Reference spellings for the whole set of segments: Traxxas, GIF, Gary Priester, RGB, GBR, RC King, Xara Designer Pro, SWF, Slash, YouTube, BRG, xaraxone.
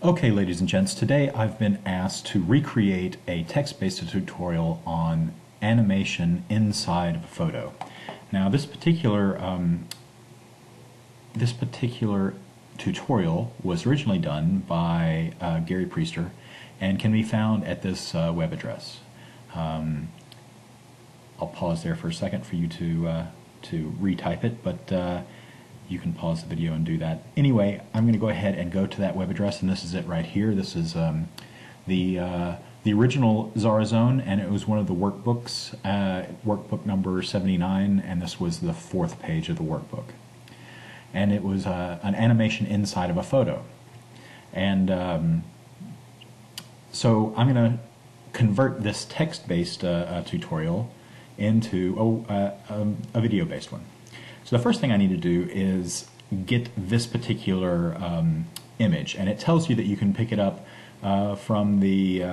Okay, ladies and gents, today I've been asked to recreate a text-based tutorial on animation inside of a photo. Now, this particular tutorial was originally done by Gary Priester and can be found at this web address. I'll pause there for a second for you to retype it, but you can pause the video and do that. Anyway, I'm going to go ahead and go to that web address, and this is it right here. This is the original Xara Zone, and it was one of the workbooks, workbook number 79, and this was the fourth page of the workbook. And it was an animation inside of a photo. And so I'm going to convert this text-based tutorial into a video-based one. So the first thing I need to do is get this particular image, and it tells you that you can pick it up from the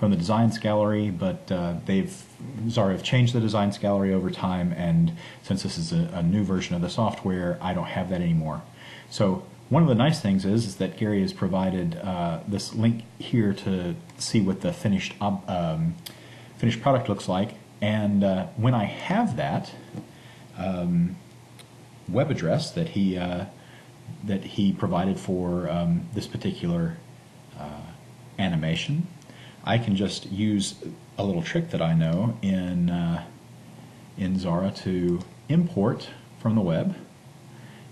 Designs Gallery, but Xara have changed the Designs Gallery over time, and since this is a new version of the software, I don't have that anymore. So one of the nice things is that Gary has provided this link here to see what the finished product looks like, and when I have that web address that he provided for this particular animation, I can just use a little trick that I know in Xara to import from the web,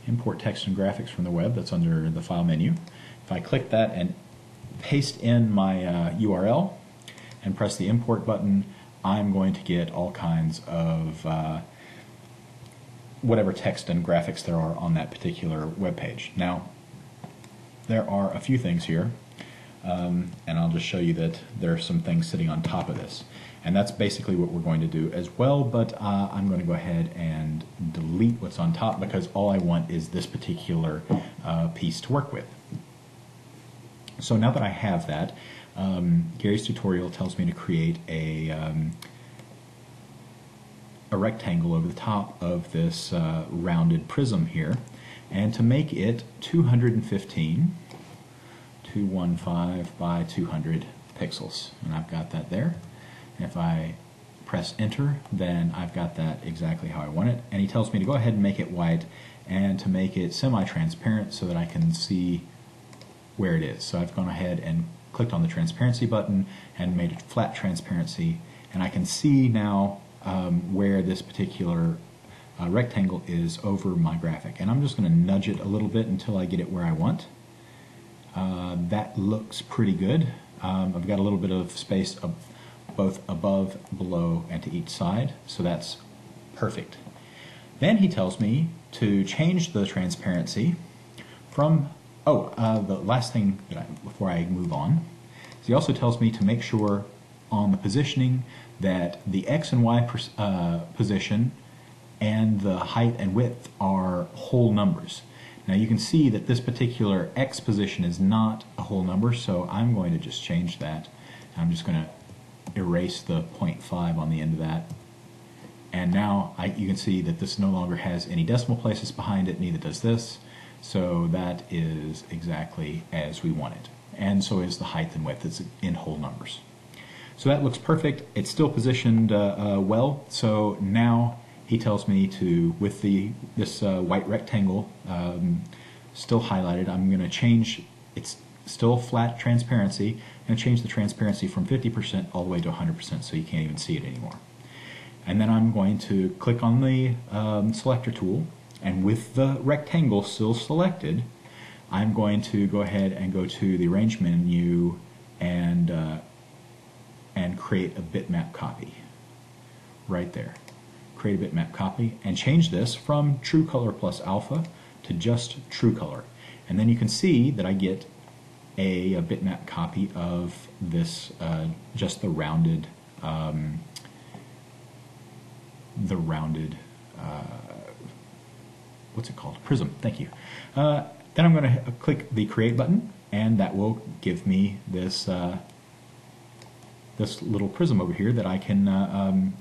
import text and graphics from the web. That's under the file menu. If I click that and paste in my URL and press the import button, I'm going to get all kinds of whatever text and graphics there are on that particular web page. Now, there are a few things here, and I'll just show you that there are some things sitting on top of this. And that's basically what we're going to do as well, but I'm going to go ahead and delete what's on top because all I want is this particular piece to work with. So now that I have that, Gary's tutorial tells me to create a rectangle over the top of this rounded prism here, and to make it 215 by 200 pixels, and I've got that there. And if I press enter, then I've got that exactly how I want it, and he tells me to go ahead and make it white and to make it semi-transparent so that I can see where it is. So I've gone ahead and clicked on the transparency button and made it flat transparency, and I can see now where this particular rectangle is over my graphic. And I'm just going to nudge it a little bit until I get it where I want. That looks pretty good. I've got a little bit of space both above, below, and to each side, so that's perfect. Then he tells me to change the transparency from, the last thing that before I move on, is he also tells me to make sure on the positioning that the X and Y position and the height and width are whole numbers. Now you can see that this particular X position is not a whole number, so I'm going to just change that. I'm just going to erase the 0.5 on the end of that. And now you can see that this no longer has any decimal places behind it, neither does this. So that is exactly as we want it. And so is the height and width. It's in whole numbers. So that looks perfect. It's still positioned well. So now he tells me to, with this white rectangle still highlighted, I'm going to change, it's still flat transparency, I'm going to change the transparency from 50% all the way to 100% so you can't even see it anymore. And then I'm going to click on the selector tool, and with the rectangle still selected, I'm going to go ahead and go to the arrange menu and create a bitmap copy right there. Create a bitmap copy and change this from true color plus alpha to just true color. And then you can see that I get a bitmap copy of this, just the rounded what's it called? Prism, thank you. Then I'm going to click the create button, and that will give me this this little prism over here that I can,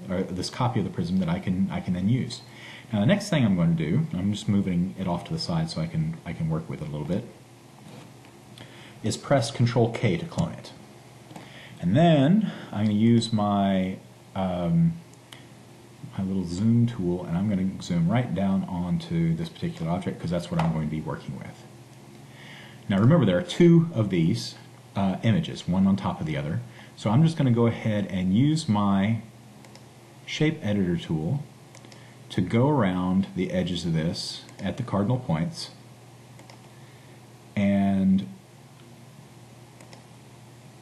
or this copy of the prism that I can then use. Now the next thing I'm going to do, I'm just moving it off to the side so I can work with it a little bit. is press Ctrl K to clone it. And then I'm going to use my my little zoom tool, and I'm going to zoom right down onto this particular object because that's what I'm going to be working with. Now remember, there are two of these images, one on top of the other. So I'm just going to go ahead and use my shape editor tool to go around the edges of this at the cardinal points, and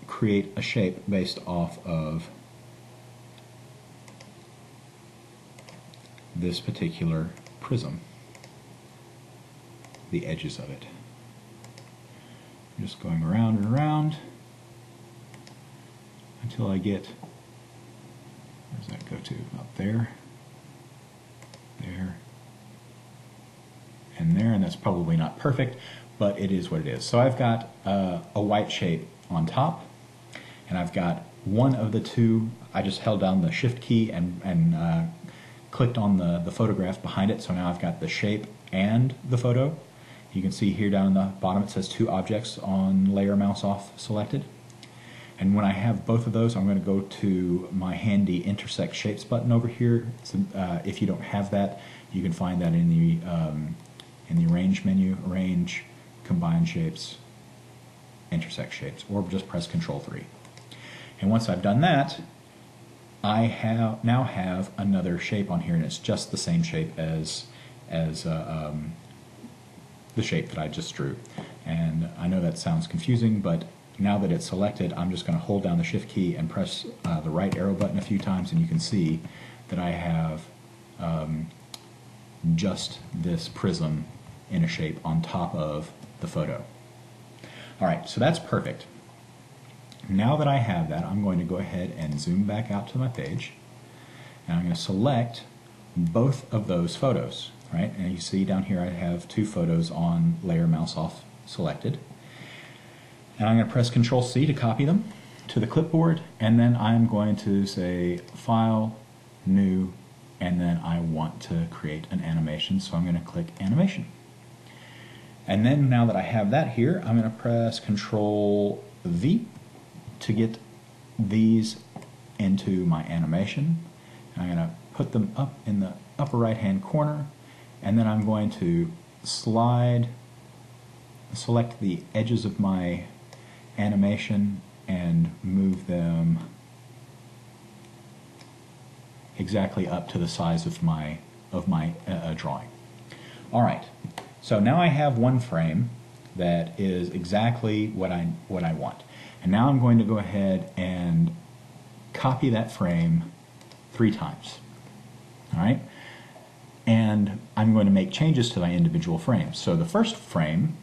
create a shape based off of this particular prism, the edges of it. I'm just going around and around until I get, where does that go to? Up there, there, and there, and that's probably not perfect, but it is what it is. So I've got a white shape on top, and I've got one of the two. I just held down the shift key and clicked on the photograph behind it, so now I've got the shape and the photo. You can see here down in the bottom it says two objects on layer mouse off selected. And when I have both of those, I'm going to go to my handy intersect shapes button over here. So, if you don't have that, you can find that in the arrange menu, arrange, combine shapes, intersect shapes, or just press Ctrl 3. And once I've done that, I have now have another shape on here, and it's just the same shape as the shape that I just drew. And I know that sounds confusing, but now that it's selected, I'm just going to hold down the shift key and press the right arrow button a few times, and you can see that I have just this prism in a shape on top of the photo. All right, so that's perfect. Now that I have that, I'm going to go ahead and zoom back out to my page, and I'm going to select both of those photos, right? And you see down here I have two photos on layer mouse off selected. And I'm going to press Ctrl C to copy them to the clipboard, and then I'm going to say File, New, and then I want to create an animation, so I'm going to click Animation. And then now that I have that here, I'm going to press Ctrl V to get these into my animation. I'm going to put them up in the upper right hand corner, and then I'm going to select the edges of my animation and move them exactly up to the size of my drawing. All right, so now I have one frame that is exactly what I want. And now I'm going to go ahead and copy that frame 3 times. All right? And I'm going to make changes to my individual frames. So the first frame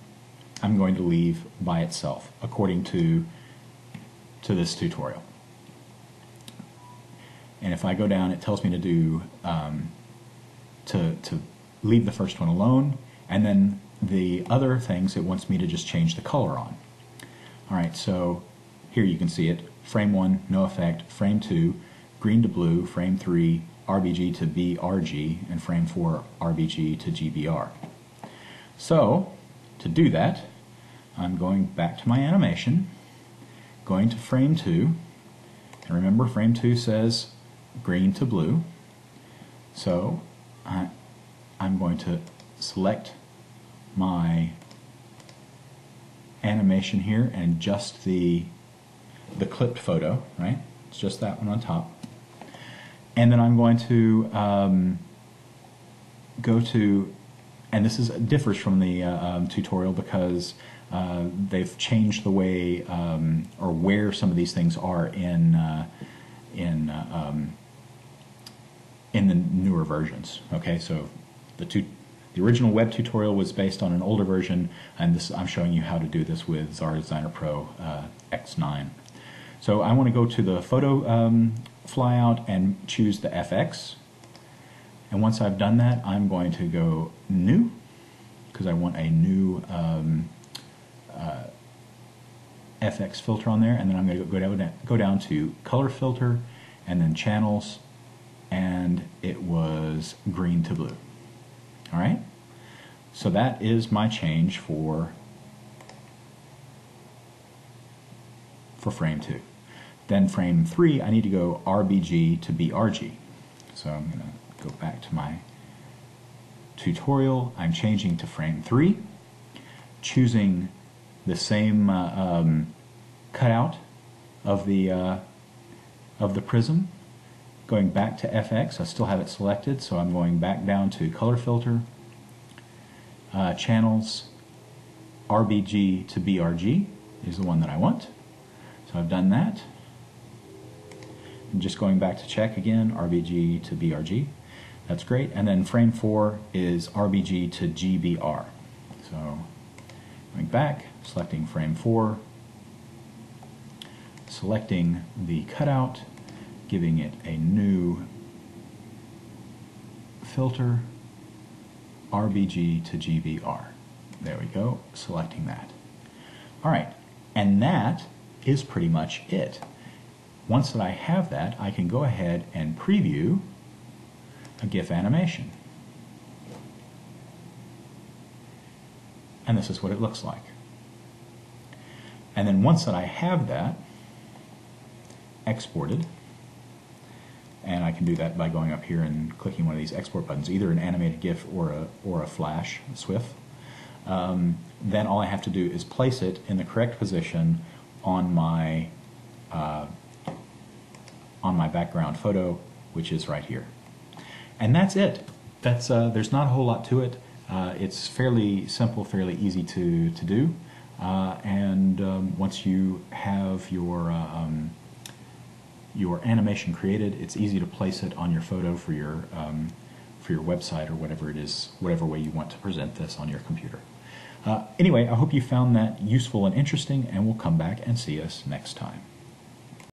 I'm going to leave by itself according to this tutorial. And if I go down, it tells me to do to leave the first one alone, and then the other things it wants me to just change the color on. All right, so here you can see it. Frame 1, no effect. Frame 2, green to blue. Frame 3, RGB to BRG. And frame 4, RGB to GBR. So to do that, I'm going back to my animation, going to frame 2, and remember frame 2 says green to blue, so I'm going to select my animation here and just the clipped photo, right? It's just that one on top. And then I'm going to go to, and this differs from the tutorial because they've changed the way or where some of these things are in the newer versions. Okay, so the original web tutorial was based on an older version, and this I'm showing you how to do this with Xara Designer Pro X9. So I want to go to the photo flyout and choose the FX. And once I've done that, I'm going to go new, because I want a new FX filter on there. And then I'm going to go down to color filter and then channels, and it was green to blue. All right? So that is my change for for frame 2. Then frame 3, I need to go RBG to BRG. So I'm going to go back to my tutorial. I'm changing to frame 3, choosing the same cutout of the prism, going back to FX. I still have it selected, so I'm going back down to color filter, channels, RBG to BRG is the one that I want. So I've done that. I'm just going back to check again, RBG to BRG. That's great. And then frame 4 is RBG to GBR. So going back, selecting frame 4, selecting the cutout, giving it a new filter, RBG to GBR. There we go, selecting that. All right, and that is pretty much it. Once that I have that, I can go ahead and preview a GIF animation. And this is what it looks like. And then once that I have that exported, and I can do that by going up here and clicking one of these export buttons, either an animated GIF or a flash, a SWF, then all I have to do is place it in the correct position on my background photo, which is right here. And that's it. That's, there's not a whole lot to it. It's fairly simple, fairly easy to do. Once you have your animation created, it's easy to place it on your photo for your website or whatever it is, whatever way you want to present this on your computer. Anyway, I hope you found that useful and interesting, and we'll come back and see us next time.